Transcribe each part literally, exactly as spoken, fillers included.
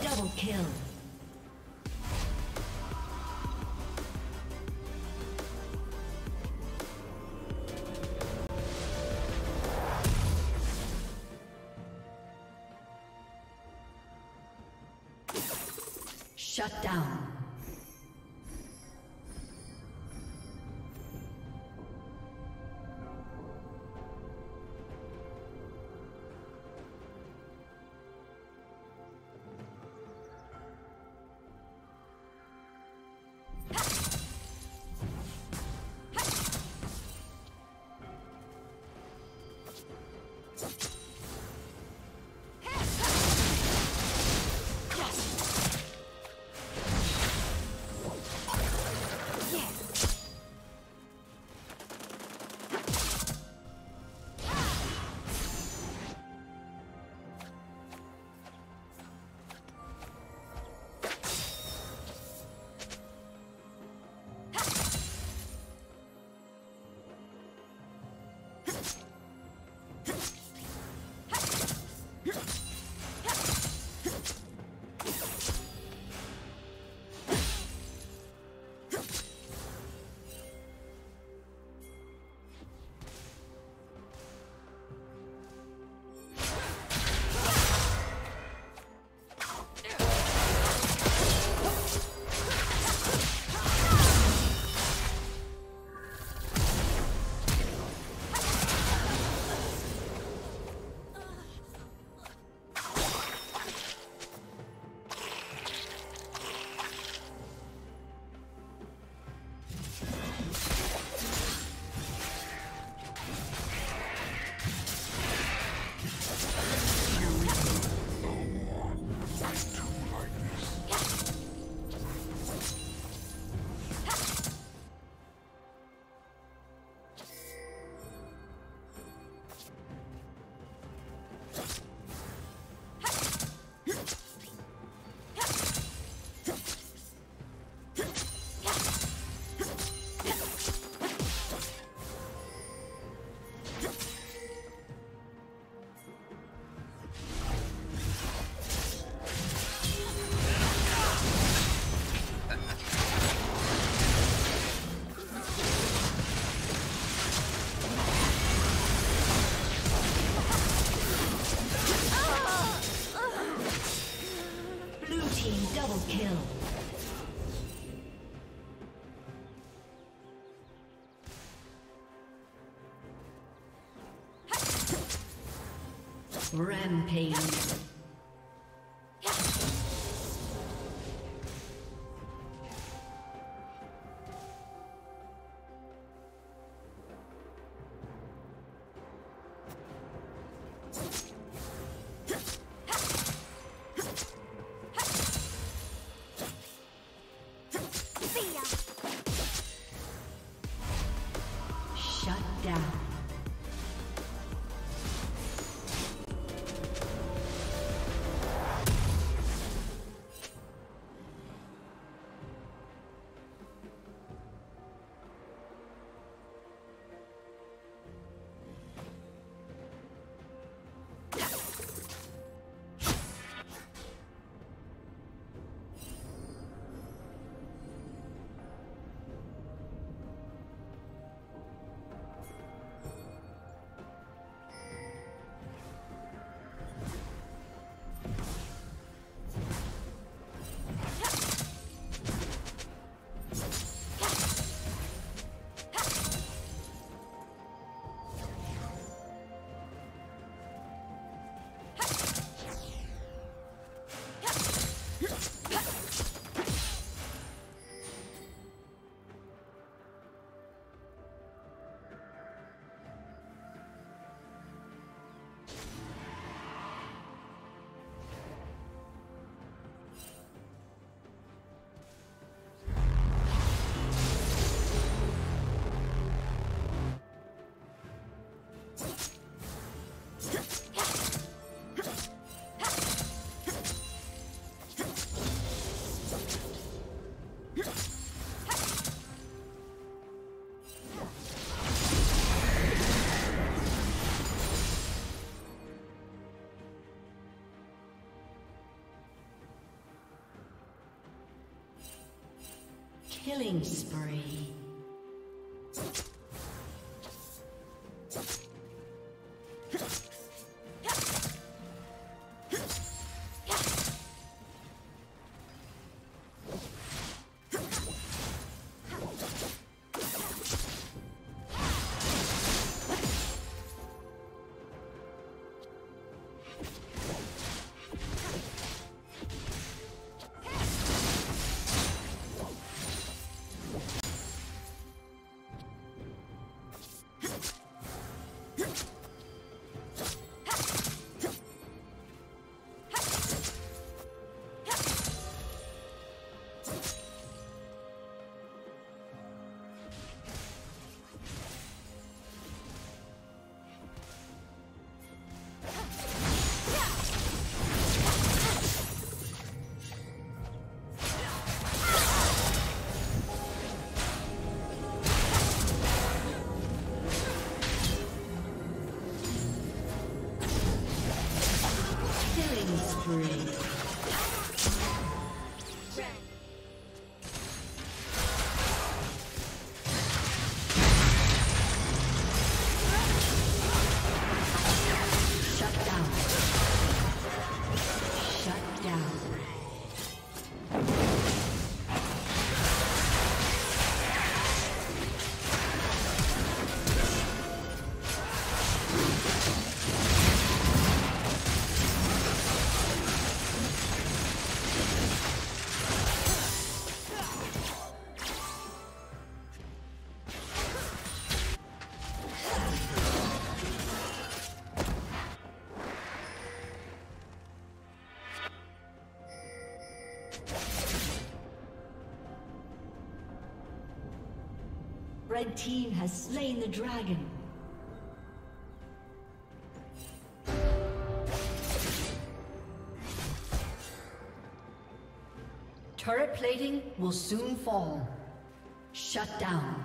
Double kill. Shut down. Rampage. Killing spree. Red team has slain the dragon. Turret plating will soon fall. Shut down.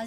A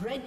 Red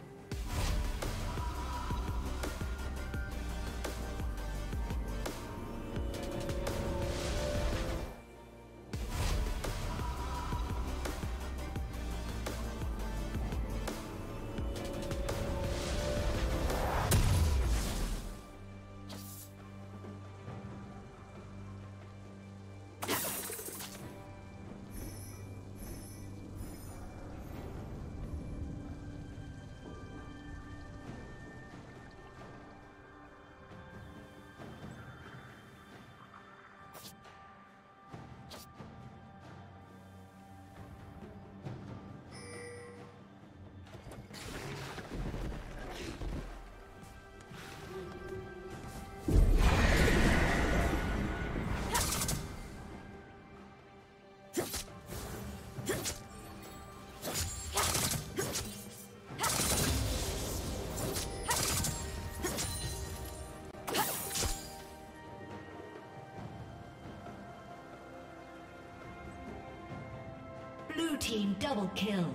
Blue team double kill.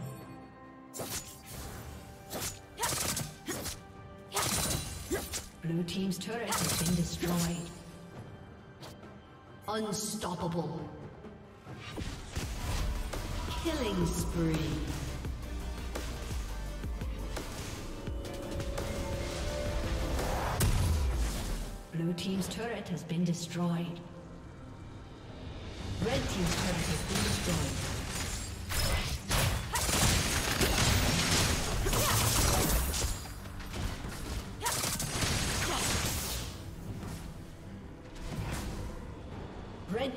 Blue team's turret has been destroyed. Unstoppable. Killing spree. Blue team's turret has been destroyed. Red team's turret has been destroyed. Red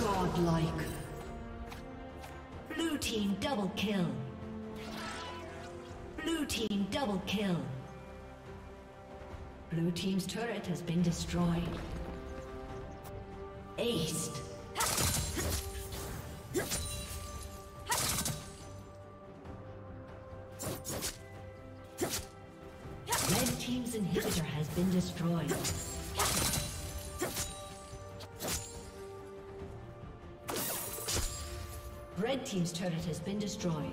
Godlike. Blue team double kill. Blue team double kill. Blue team's turret has been destroyed. Aced. Red team's inhibitor has been destroyed. Red team's turret has been destroyed.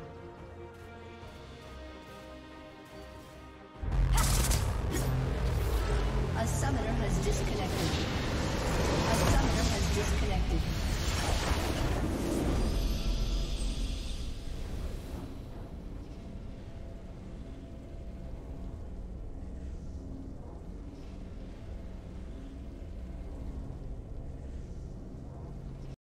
A summoner has disconnected. A summoner has disconnected.